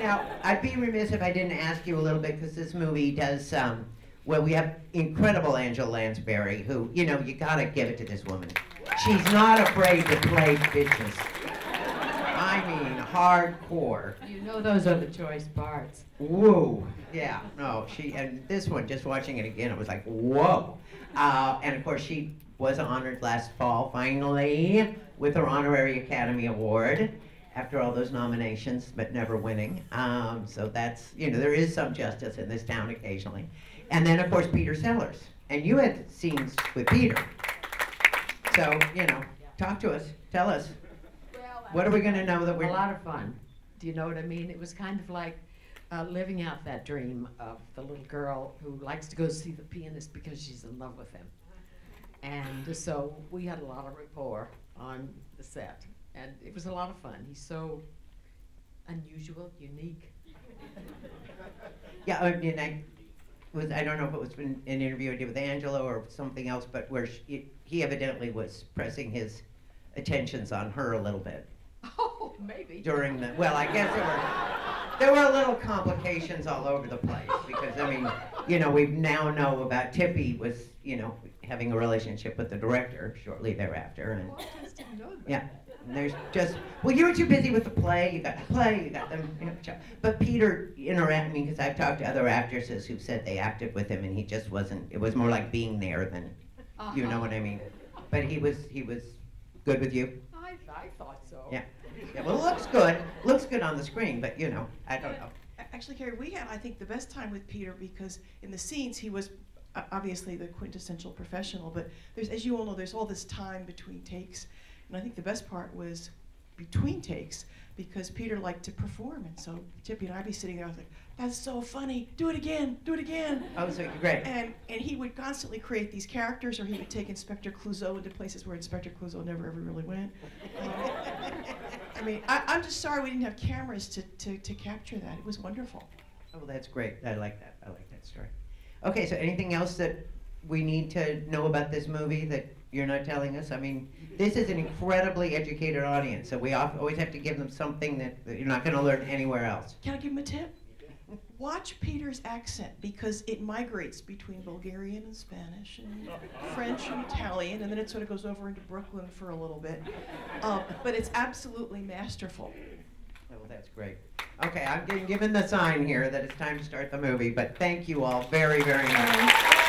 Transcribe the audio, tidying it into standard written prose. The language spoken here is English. Now, I'd be remiss if I didn't ask you a little bit, because this movie does, well, we have incredible Angela Lansbury, who, you know, you gotta give it to this woman. She's not afraid to play bitches. I mean, hardcore. You know those are the choice parts. Woo, yeah, no, she, and this one, just watching it again, it was like, whoa. And of course, she was honored last fall, finally, with her Honorary Academy Award, after all those nominations, but never winning. So that's, you know, there is some justice in this town occasionally. And then, of course, Peter Sellers. And you had scenes with Peter. So, you know, talk to us, tell us. Well, what are we gonna know that we're... A lot of fun, do you know what I mean? It was kind of like living out that dream of the little girl who likes to go see the pianist because she's in love with him. And so we had a lot of rapport on the set. And it was a lot of fun. He's so unusual, unique. Yeah, I mean, I don't know if it was an interview I did with Angela or something else, but where he evidently was pressing his attentions on her a little bit. Oh, maybe. During the, well, I guess there were little complications all over the place, because, I mean, you know, we now know about Tippy was, you know, having a relationship with the director shortly thereafter. And, well, I just didn't know that. Yeah. And there's just, well, you were too busy with the play, you got the play, you got them, you know, but Peter interacted, I mean, because I've talked to other actresses who said they acted with him and he just wasn't, it was more like being there than, you know what I mean. But he was good with you? I thought so. Yeah. Yeah, well, looks good on the screen, but you know, I don't know. Actually, Carrie, we had, I think, the best time with Peter because in the scenes he was obviously the quintessential professional, but there's, as you all know, there's all this time between takes. And I think the best part was between takes, because Peter liked to perform, and so Tippy and I'd be sitting there, I was like, that's so funny, do it again, do it again. Oh, so great. And he would constantly create these characters, or he would take Inspector Clouseau into places where Inspector Clouseau never ever really went. I mean, I'm just sorry we didn't have cameras to capture that. It was wonderful. Oh, well, that's great, I like that, story. Okay, so anything else that we need to know about this movie that you're not telling us? I mean, this is an incredibly educated audience, so we always have to give them something that you're not going to learn anywhere else. Can I give them a tip? Watch Peter's accent, because it migrates between Bulgarian and Spanish and French and Italian, and then it sort of goes over into Brooklyn for a little bit. But it's absolutely masterful. Oh, well, that's great. Okay, I'm getting given the sign here that it's time to start the movie, but thank you all very, very much.